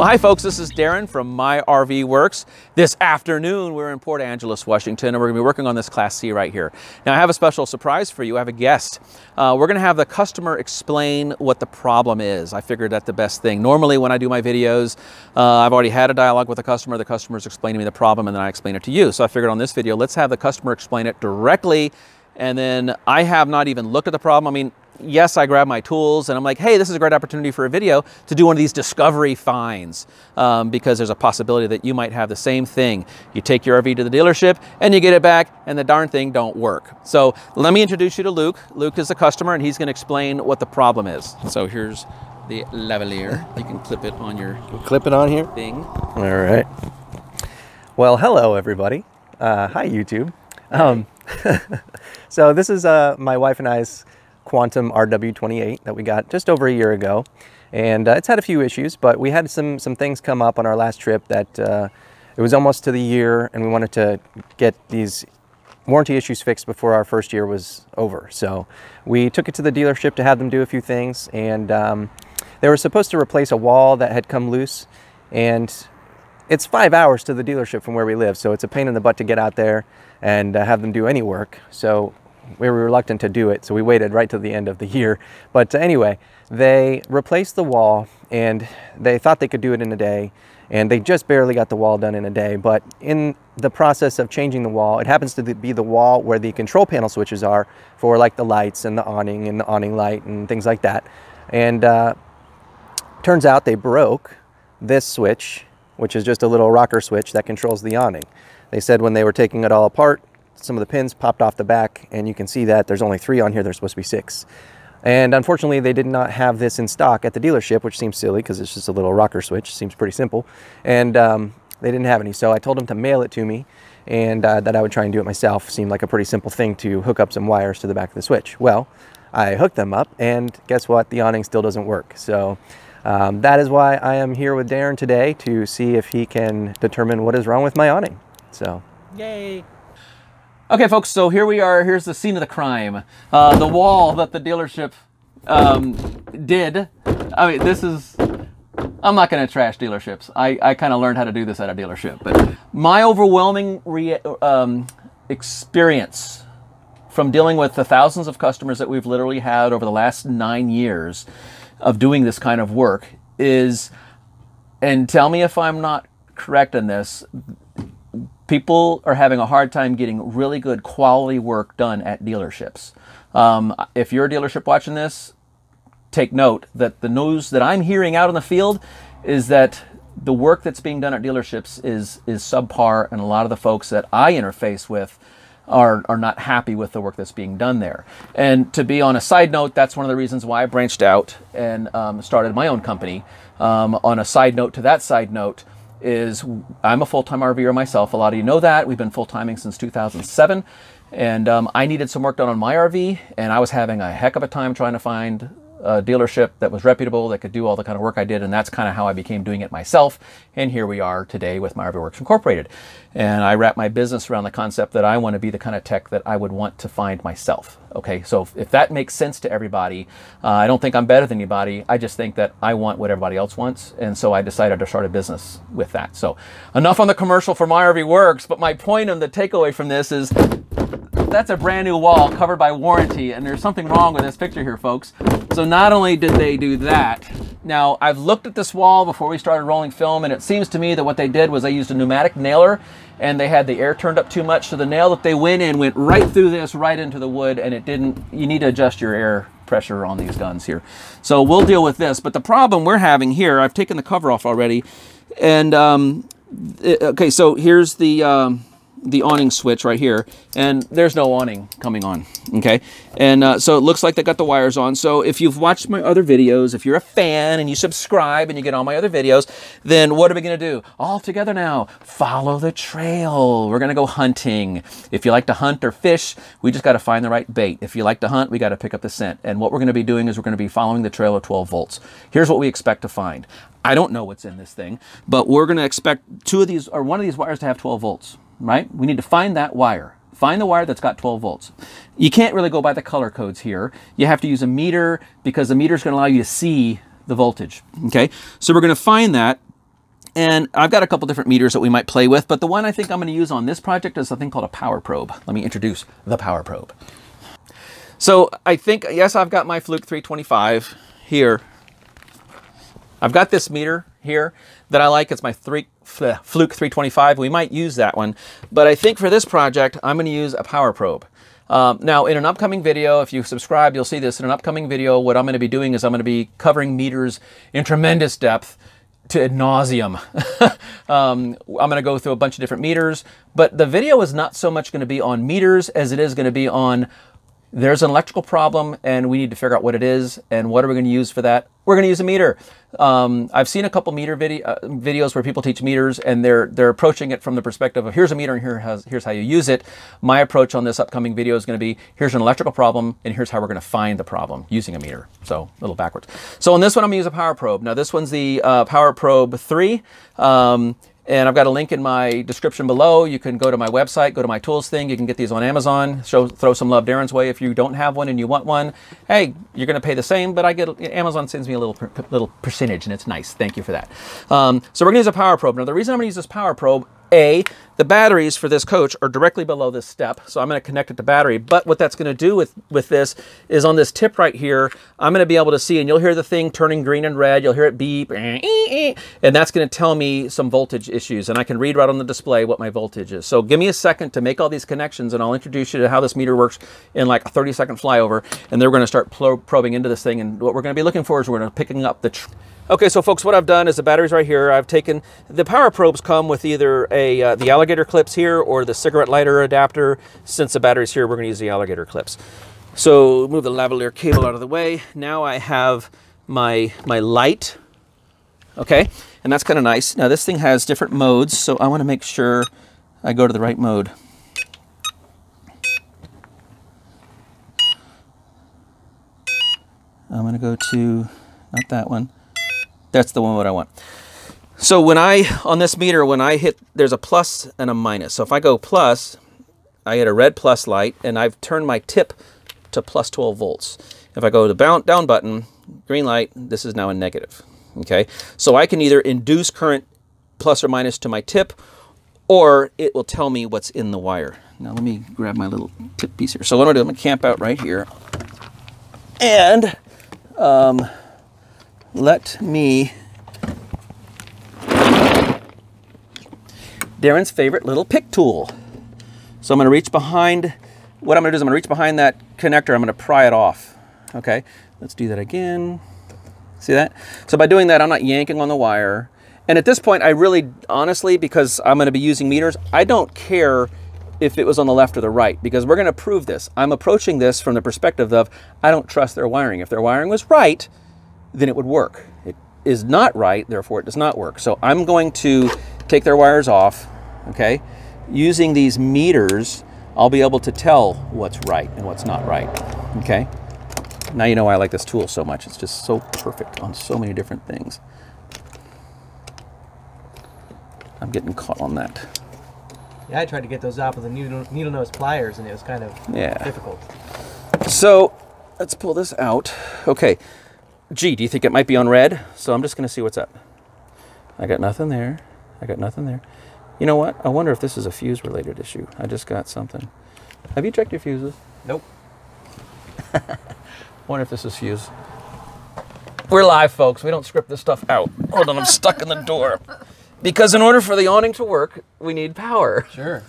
Well, hi folks, this is Darren from My RV Works. This afternoon, we're in Port Angeles, Washington, and we're gonna be working on this Class C right here. Now, I have a special surprise for you. I have a guest. We're gonna have the customer explain what the problem is. I figured that's the best thing. Normally, when I do my videos, I've already had a dialogue with the customer. The customer's explaining me the problem, and then I explain it to you. So I figured on this video, let's have the customer explain it directly, and then I have not even looked at the problem. I mean, yes, I grab my tools and I'm like, hey, this is a great opportunity for a video to do one of these discovery finds because there's a possibility that you might have the same thing. You take your RV to the dealership and you get it back and the darn thing don't work. So let me introduce you to Luke. Luke is a customer and he's gonna explain what the problem is. So here's the lavalier. You can clip it on your thing. Clip it on here? All right. Well, hello everybody. Hi YouTube. So this is my wife and I's Quantum RW28 that we got just over a year ago, and it's had a few issues, but we had some things come up on our last trip that it was almost to the year, and we wanted to get these warranty issues fixed before our first year was over. So we took it to the dealership to have them do a few things, and they were supposed to replace a wall that had come loose, and it's 5 hours to the dealership from where we live, so it's a pain in the butt to get out there and have them do any work. So we were reluctant to do it, so we waited right to the end of the year. But anyway, they replaced the wall, and they thought they could do it in a day, and they just barely got the wall done in a day. But in the process of changing the wall, it happens to be the wall where the control panel switches are for like the lights and the awning light and things like that. And turns out they broke this switch, which is just a little rocker switch that controls the awning. They said when they were taking it all apart, some of the pins popped off the back, and you can see that there's only 3 on here. There's supposed to be 6. And unfortunately, they did not have this in stock at the dealership, which seems silly because it's just a little rocker switch. Seems pretty simple. And they didn't have any. So I told them to mail it to me and that I would try and do it myself. Seemed like a pretty simple thing to hook up some wires to the back of the switch. Well, I hooked them up, and guess what? The awning still doesn't work. So that is why I am here with Darren today to see if he can determine what is wrong with my awning. So, yay. Okay, folks, so here we are. Here's the scene of the crime. The wall that the dealership did. I mean, this is... I'm not going to trash dealerships. I kind of learned how to do this at a dealership. But my overwhelming experience from dealing with the thousands of customers that we've literally had over the last 9 years of doing this kind of work is, and tell me if I'm not correct in this, people are having a hard time getting really good quality work done at dealerships. If you're a dealership watching this, take note that the news that I'm hearing out in the field is that the work that's being done at dealerships is subpar, and a lot of the folks that I interface with are not happy with the work that's being done there. And to be on a side note, that's one of the reasons why I branched out and started my own company. On a side note to that side note, is I'm a full-time RVer myself. A lot of you know that. We've been full-timing since 2007. And I needed some work done on my RV, and I was having a heck of a time trying to find a dealership that was reputable, that could do all the kind of work I did, and that's kind of how I became doing it myself. And here we are today with My RV Works Incorporated. And I wrap my business around the concept that I want to be the kind of tech that I would want to find myself. Okay, so if that makes sense to everybody, I don't think I'm better than anybody. I just think that I want what everybody else wants, and so I decided to start a business with that. So enough on the commercial for My RV Works, but my point and the takeaway from this is that's a brand new wall covered by warranty, and there's something wrong with this picture here, folks. So not only did they do that, now I've looked at this wall before we started rolling film, and it seems to me that what they did was they used a pneumatic nailer, and they had the air turned up too much, so the nail that they went in went right through this, right into the wood, and it didn't. You need to adjust your air pressure on these guns here. So we'll deal with this, but the problem we're having here, I've taken the cover off already, and okay, so here's the awning switch right here, and there's no awning coming on, okay? And so it looks like they got the wires on. So if you've watched my other videos, if you're a fan and you subscribe and you get all my other videos, then what are we gonna do? All together now, follow the trail. We're gonna go hunting. If you like to hunt or fish, we just gotta find the right bait. If you like to hunt, we gotta pick up the scent. And what we're gonna be doing is we're gonna be following the trail of 12 volts. Here's what we expect to find. I don't know what's in this thing, but we're gonna expect two of these, or one of these wires to have 12 volts. Right? We need to find that wire. Find the wire that's got 12 volts. You can't really go by the color codes here. You have to use a meter because the meter's going to allow you to see the voltage. Okay? So we're going to find that. And I've got a couple different meters that we might play with, but the one I think I'm going to use on this project is something called a power probe. Let me introduce the power probe. So I think, yes, I've got my Fluke 325 here. I've got this meter here that I like. It's my Fluke 325. We might use that one, but I think for this project, I'm going to use a power probe. Now in an upcoming video, if you subscribe, you'll see this. In an upcoming video, what I'm going to be doing is I'm going to be covering meters in tremendous depth to ad nauseum. I'm going to go through a bunch of different meters, but the video is not so much going to be on meters as it is going to be on there's an electrical problem and we need to figure out what it is and what are we going to use for that. We're going to use a meter. I've seen a couple meter videos where people teach meters and they're approaching it from the perspective of here's a meter and here's how you use it. My approach on this upcoming video is going to be here's an electrical problem and here's how we're going to find the problem using a meter. So a little backwards. So on this one, I'm going to use a power probe. Now this one's the Power Probe III. And I've got a link in my description below. You can go to my website, go to my tools thing. You can get these on Amazon. Throw some love Darren's way. If you don't have one and you want one, hey, you're going to pay the same, but Amazon sends me a little percentage and it's nice. Thank you for that. So we're going to use a power probe. Now, the reason I'm going to use this power probe, A, the batteries for this coach are directly below this step. So I'm going to connect it to battery. But what that's going to do with this is on this tip right here, I'm going to be able to see, and you'll hear the thing turning green and red. You'll hear it beep, and that's going to tell me some voltage issues. And I can read right on the display what my voltage is. So give me a second to make all these connections, and I'll introduce you to how this meter works in like a 30-second flyover. And then we're going to start probing into this thing. And what we're going to be looking for is we're going to be picking up the... Okay, so folks, what I've done is the batteries right here. I've taken the power probes come with either the alligator clips here or the cigarette lighter adapter. Since the battery's here, we're going to use the alligator clips. So move the lavalier cable out of the way. Now I have my light. Okay, and that's kind of nice. Now this thing has different modes, so I want to make sure I go to the right mode. I'm going to go to not that one. That's the one that I want. So on this meter, when I hit, there's a plus and a minus. So if I go plus, I hit a red plus light and I've turned my tip to plus 12 volts. If I go to the down button, green light, this is now a negative, okay? So I can either induce current plus or minus to my tip, or it will tell me what's in the wire. Now let me grab my little tip piece here. So what I'm gonna do, I'm gonna camp out right here and, let me, Darren's favorite little pick tool. So I'm gonna reach behind, what I'm gonna do is I'm gonna reach behind that connector, I'm gonna pry it off. Okay, let's do that again. See that? So by doing that, I'm not yanking on the wire. And at this point, I really, honestly, because I'm gonna be using meters, I don't care if it was on the left or the right, because we're gonna prove this. I'm approaching this from the perspective of, I don't trust their wiring. If their wiring was right, then it would work. It is not right, therefore it does not work. So I'm going to take their wires off, okay? Using these meters, I'll be able to tell what's right and what's not right, okay? Now you know why I like this tool so much. It's just so perfect on so many different things. I'm getting caught on that. Yeah, I tried to get those off with the needle nose pliers and it was kind of difficult. So let's pull this out, okay. Gee, do you think it might be on red? So I'm just gonna see what's up. I got nothing there. I got nothing there. You know what? I wonder if this is a fuse related issue. I just got something. Have you checked your fuses? Nope. I wonder if this is fuse. We're live, folks. We don't script this stuff out. Hold on, I'm stuck in the door. Because in order for the awning to work, we need power. Sure.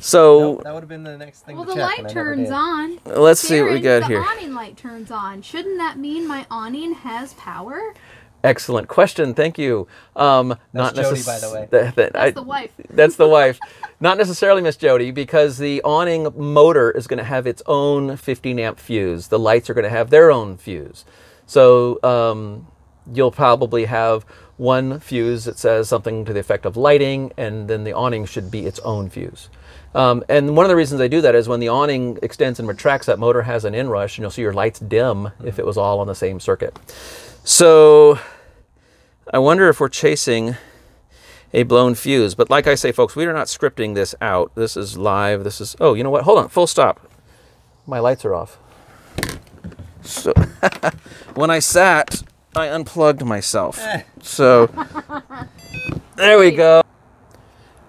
So nope, that would have been the next thing. Well, to the check, light turns on. Let's see what we got here. The awning light turns on. Shouldn't that mean my awning has power? Excellent question. Thank you. That's not Jody, by the way. That's the wife. That's the wife. Not necessarily Miss Jody, because the awning motor is going to have its own 15-amp fuse. The lights are going to have their own fuse. So you'll probably have one fuse that says something to the effect of lighting, and then the awning should be its own fuse. And one of the reasons I do that is when the awning extends and retracts, that motor has an inrush, and you'll see your lights dim if it was all on the same circuit. So I wonder if we're chasing a blown fuse. But like I say, folks, we are not scripting this out. This is live. This is, oh, you know what? Hold on. Full stop. My lights are off. So when I sat, I unplugged myself. So There we go.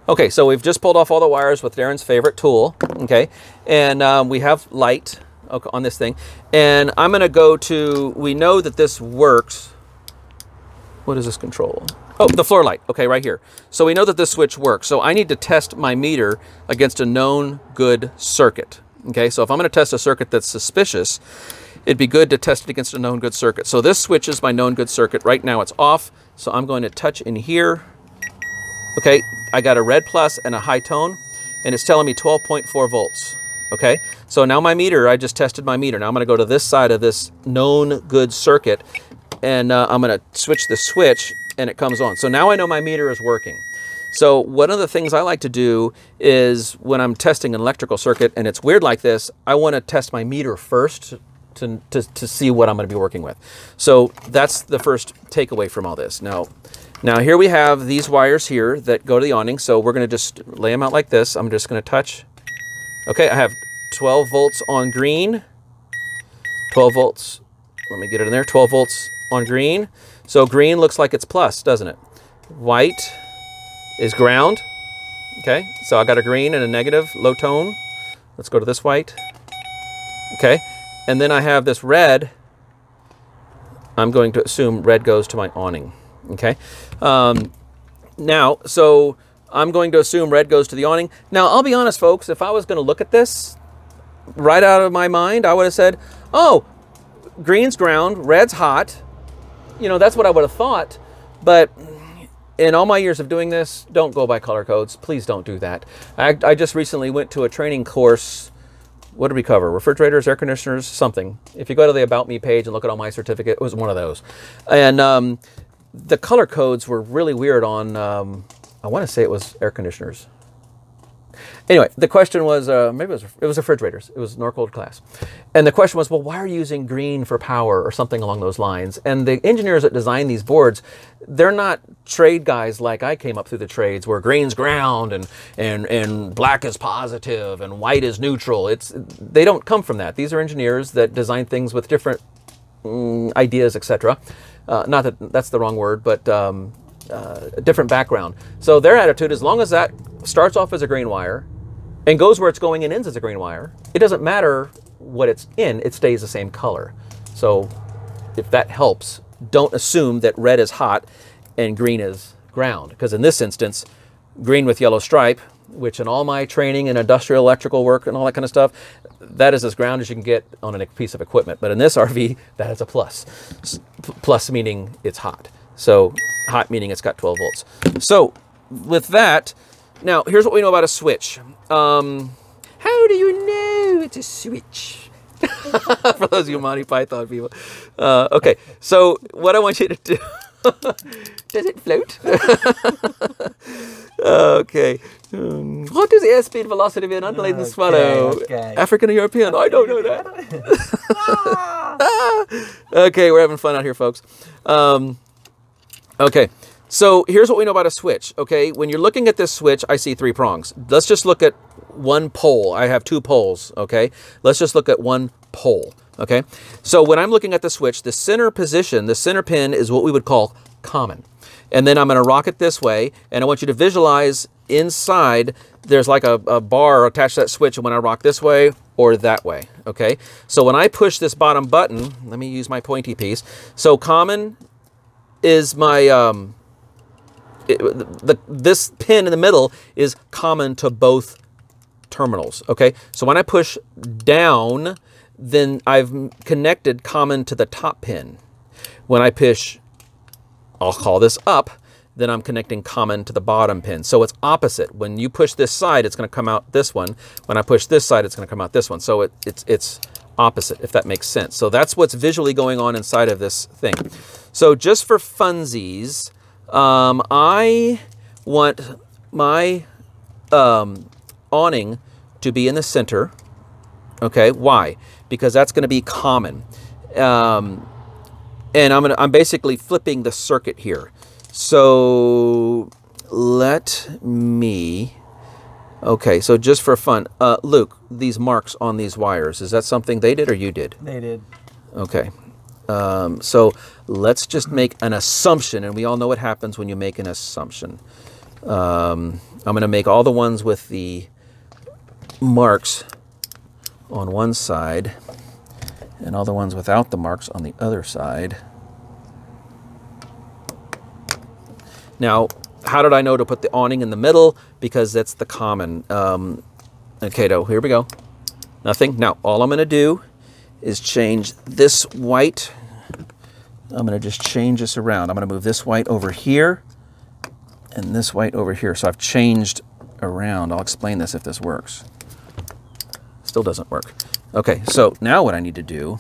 Okay, so we've just pulled off all the wires with Darren's favorite tool, okay? And we have light on this thing. And I'm gonna go to, we know that this works. What is this control? Oh, the floor light, okay, right here. So we know that this switch works. So I need to test my meter against a known good circuit, okay? So if I'm gonna test a circuit that's suspicious, it'd be good to test it against a known good circuit. So this switch is my known good circuit. Right now it's off, so I'm going to touch in here. Okay, I got a red plus and a high tone, and it's telling me 12.4 volts, okay? So now my meter, I just tested my meter. Now I'm gonna go to this side of this known good circuit, and I'm gonna switch the switch, and it comes on. So now I know my meter is working. So one of the things I like to do is when I'm testing an electrical circuit, and it's weird like this, I wanna test my meter first to see what I'm gonna be working with. So that's the first takeaway from all this. Now here we have these wires here that go to the awning. So we're gonna just lay them out like this. I'm just gonna touch. Okay, I have 12 volts on green, 12 volts, let me get it in there, 12 volts on green. So green looks like it's plus, doesn't it? White is ground, okay? So I got a green and a negative, low tone. Let's go to this white, okay? And then I have this red. I'm going to assume red goes to my awning, okay? Now, so I'm going to assume red goes to the awning. Now, I'll be honest, folks, if I was gonna look at this right out of my mind, I would have said, oh, green's ground, red's hot. You know, that's what I would have thought. But in all my years of doing this, don't go by color codes. Please don't do that. I just recently went to a training course. What did we cover? Refrigerators, air conditioners, something. If you go to the About Me page and look at all my certificate, it was one of those. And the color codes were really weird on, I want to say it was air conditioners. Anyway, the question was, maybe it was refrigerators. It was Norcold class. And the question was, well, why are you using green for power or something along those lines? And the engineers that design these boards, they're not trade guys like I came up through the trades where green's ground and black is positive and white is neutral. They don't come from that. These are engineers that design things with different ideas, etc. Not that that's the wrong word, but a different background. So their attitude, as long as that starts off as a green wire and goes where it's going and ends as a green wire, it doesn't matter what it's in, it stays the same color. So if that helps, don't assume that red is hot and green is ground, because in this instance, green with yellow stripe, which in all my training and industrial electrical work and all that kind of stuff, that is as ground as you can get on a piece of equipment. But in this RV, that is a plus. Plus meaning it's hot. So hot meaning it's got 12 volts. So with that, now here's what we know about a switch. How do you know it's a switch? For those of you Monty Python people. Okay, so what I want you to do, does it float? Okay. What is airspeed, velocity of an undulating swallow? Okay. African or European? I don't know that. Okay, we're having fun out here, folks. Okay, so here's what we know about a switch, okay? When you're looking at this switch, I see three prongs. Let's just look at one pole. I have two poles, okay? Let's just look at one pole, okay? So when I'm looking at the switch, the center position, the center pin is what we would call common. And then I'm gonna rock it this way, and I want you to visualize inside, there's like a bar attached to that switch, and when I rock this way or that way, okay? So when I push this bottom button, let me use my pointy piece. So common is my, this pin in the middle is common to both terminals, okay? So when I push down, then I've connected common to the top pin. When I push, I'll call this up, then I'm connecting common to the bottom pin. So it's opposite. When you push this side, it's gonna come out this one. When I push this side, it's gonna come out this one. So it's opposite, if that makes sense. So that's what's visually going on inside of this thing. So just for funsies, I want my awning to be in the center, okay? Why? Because that's gonna be common. And I'm basically flipping the circuit here. So let me, okay, so just for fun, Luke, these marks on these wires, is that something they did or you did? They did. Okay, So let's just make an assumption, and we all know what happens when you make an assumption. I'm going to make all the ones with the marks on one side and all the ones without the marks on the other side. Now, how did I know to put the awning in the middle? Because that's the common. Okay, here we go. Nothing. Now, all I'm going to do is change this white. I'm going to just change this around. I'm going to move this white over here and this white over here. So I've changed around. I'll explain this if this works. Still doesn't work. Okay, so now what I need to do,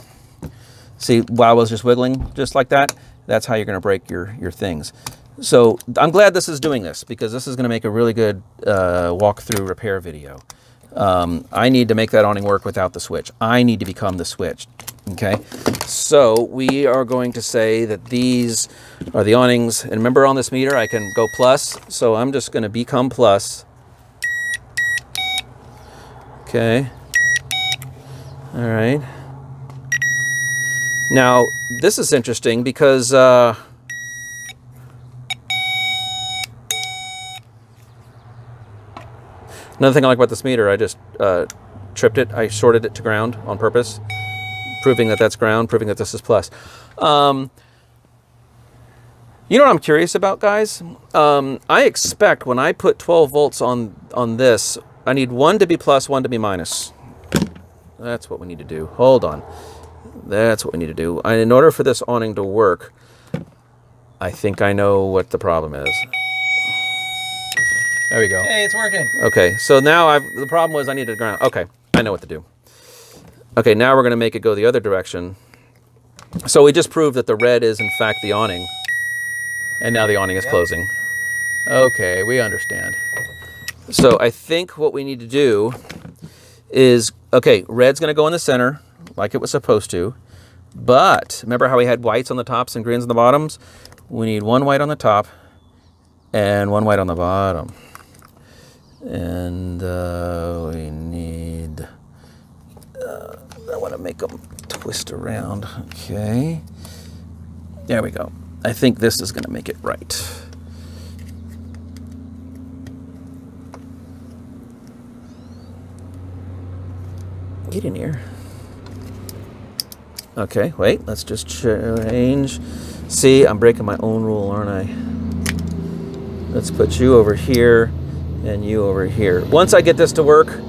see, while I was just wiggling just like that, that's how you're going to break your things. So I'm glad this is doing this, because this is going to make a really good walkthrough repair video. I need to make that awning work without the switch. I need to become the switch. Okay, so we are going to say that these are the awnings. And remember, on this meter, I can go plus. So I'm just going to become plus. Okay. All right. Now, this is interesting because... another thing I like about this meter, I just tripped it. I shorted it to ground on purpose, proving that that's ground, proving that this is plus. You know what I'm curious about, guys? I expect when I put 12 volts on this, I need one to be plus, one to be minus. That's what we need to do. Hold on. That's what we need to do. In order for this awning to work, I think I know what the problem is. There we go. Hey, it's working. Okay, so now the problem was I needed ground. Okay, I know what to do. Okay, now we're going to make it go the other direction. So we just proved that the red is, in fact, the awning. And now the awning is closing. Okay, we understand. So I think what we need to do is, okay, red's going to go in the center like it was supposed to. But remember how we had whites on the tops and greens on the bottoms? We need one white on the top and one white on the bottom. And we need, I want to make them twist around. Okay, there we go. I think this is going to make it right. Get in here. Okay, wait, let's just change. See, I'm breaking my own rule, aren't I? Let's put you over here and you over here. Once I get this to work,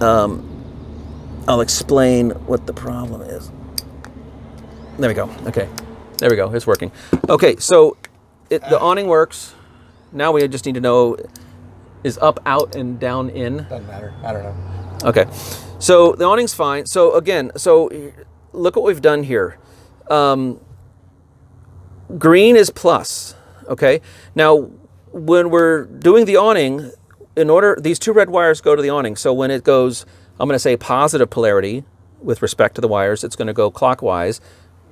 I'll explain what the problem is. There we go. Okay, there we go. It's working. Okay, so the awning works. Now we just need to know, is up out and down in? Doesn't matter. I don't know. Okay, so the awning's fine. So again, so look what we've done here. Green is plus. Okay, now when we're doing the awning, in order, these two red wires go to the awning. So when it goes, I'm going to say positive polarity with respect to the wires, it's going to go clockwise,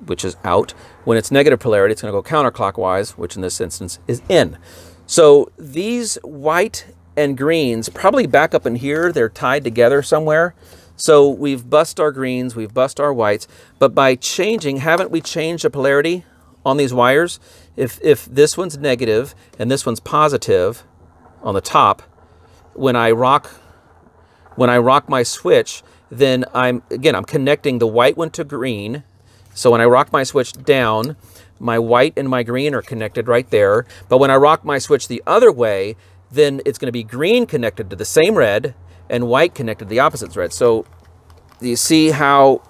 which is out. When it's negative polarity, it's going to go counterclockwise, which in this instance is in. So these white and greens probably back up in here. They're tied together somewhere. So we've bussed our greens, we've bussed our whites, but by changing, haven't we changed the polarity on these wires? If this one's negative and this one's positive on the top, when I rock my switch, then I'm connecting the white one to green. So when I rock my switch down, my white and my green are connected right there. But when I rock my switch the other way, then it's going to be green connected to the same red and white connected to the opposite red. So do you see how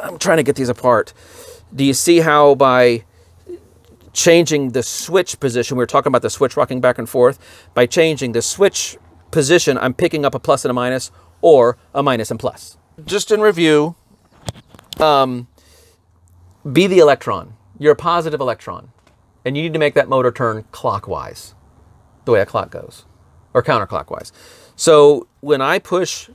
I'm trying to get these apart? Do you see how by changing the switch position, we were talking about the switch rocking back and forth, by changing the switch position, I'm picking up a plus and a minus, or a minus and plus. Just in review, be the electron. You're a positive electron, and you need to make that motor turn clockwise, the way a clock goes, or counterclockwise. So when I push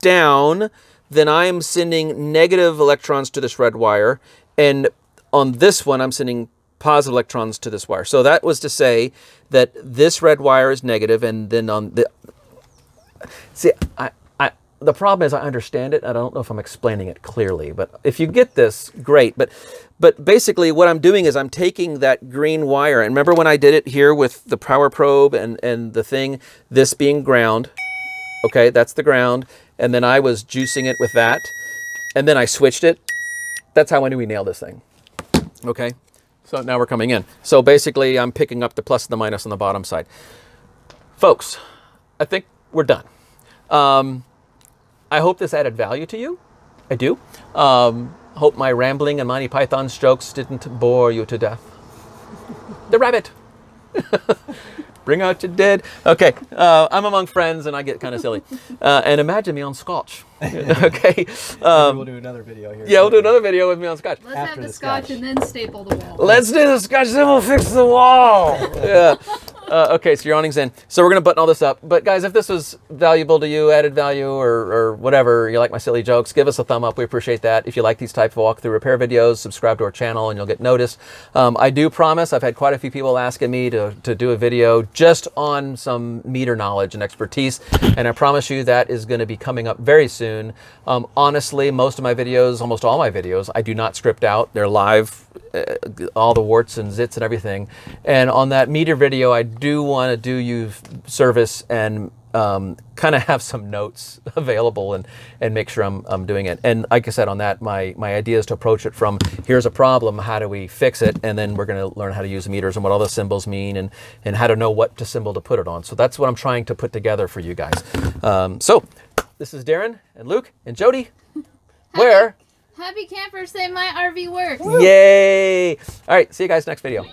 down, then I'm sending negative electrons to this red wire, and on this one, I'm sending positive electrons to this wire. So that was to say that this red wire is negative, and then on the, see, I the problem is I understand it. I don't know if I'm explaining it clearly, but if you get this, great. But basically what I'm doing is I'm taking that green wire. And remember when I did it here with the power probe and the thing, this being ground. Okay, that's the ground. And then I was juicing it with that. And then I switched it. That's how I knew we nailed this thing. Okay, so now we're coming in. So basically I'm picking up the plus and the minus on the bottom side. Folks, I think we're done. I hope this added value to you. I do. Hope my rambling and Monty Python strokes didn't bore you to death. The rabbit. Bring out your dead. Okay, I'm among friends and I get kind of silly. And imagine me on scotch. Okay. We'll do another video here. Yeah, we'll do another video with me on scotch. Let's have the scotch and then staple the wall. Let's do the scotch, then we'll fix the wall. Yeah. Okay, so your awning's in. So we're going to button all this up. But guys, if this was valuable to you, added value, or whatever, you like my silly jokes, give us a thumb up. We appreciate that. If you like these types of walkthrough repair videos, subscribe to our channel and you'll get noticed. I do promise, I've had quite a few people asking me to do a video just on some meter knowledge and expertise. And I promise you that is going to be coming up very soon. Honestly, most of my videos, almost all my videos, I do not script out. They're live, all the warts and zits and everything. And on that meter video, I do want to do you service and kind of have some notes available and make sure I'm doing it. And like I said on that, my idea is to approach it from here's a problem, how do we fix it? And then we're going to learn how to use meters and what all the symbols mean and how to know what symbol to put it on. So that's what I'm trying to put together for you guys. So this is Darren and Luke and Jody. Happy campers say My RV Works. Woo. Yay. All right. See you guys next video.